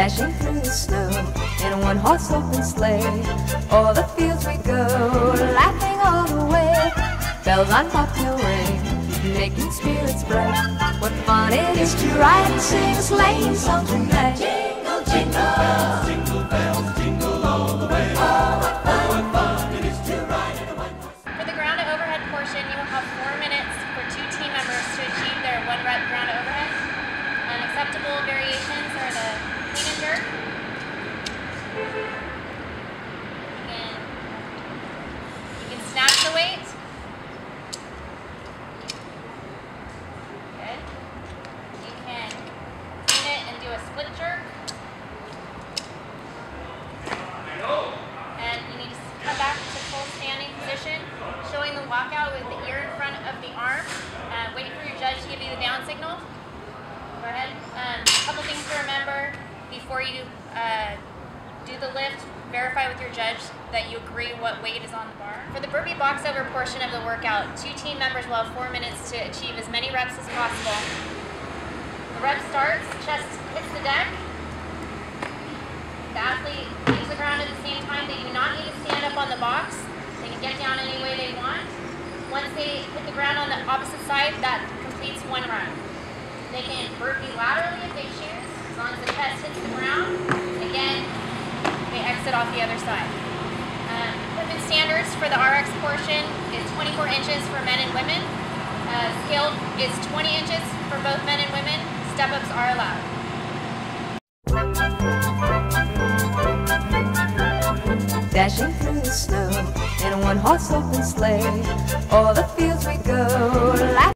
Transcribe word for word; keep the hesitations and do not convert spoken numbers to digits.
dashing through the snow in a one-horse open sleigh. O'er the fields we go, laughing all the way. Bells on bobtail ring, making spirits bright. What fun it is to ride and sing a sleighing song tonight. Jingle, jingle bells, jingle bells, jingle all the way. Oh, what fun, oh, what fun it is to ride in a one-horse. For the ground to overhead portion, you will have four minutes for two team members to achieve their one rep ground to overhead. Unacceptable variations are the clean and jerk, and you can snap the weight. Good. You can clean it and do a split jerk. And you need to come back to full standing position, showing the walkout with the ear in front of the arm. Uh, waiting for your judge to give you the down signal. Go ahead. Um, a couple things to remember before you uh, do the lift: verify with your judge that you agree what weight is on the bar. For the burpee box over portion of the workout, two team members will have four minutes to achieve as many reps as possible. The rep starts, chest hits the deck. The athlete leaves the ground at the same time. They do not need to stand up on the box. They can get down any way they want. Once they hit the ground on the opposite side, that completes one rep. They can burpee laterally if they choose, as long as the chest hits the ground. Again, they exit off the other side. Um, equipment standards for the R X portion is twenty-four inches for men and women. Uh, scale is twenty inches for both men and women. Step-ups are allowed. Dashing through the snow in a one-horse open sleigh, o'er the fields we go.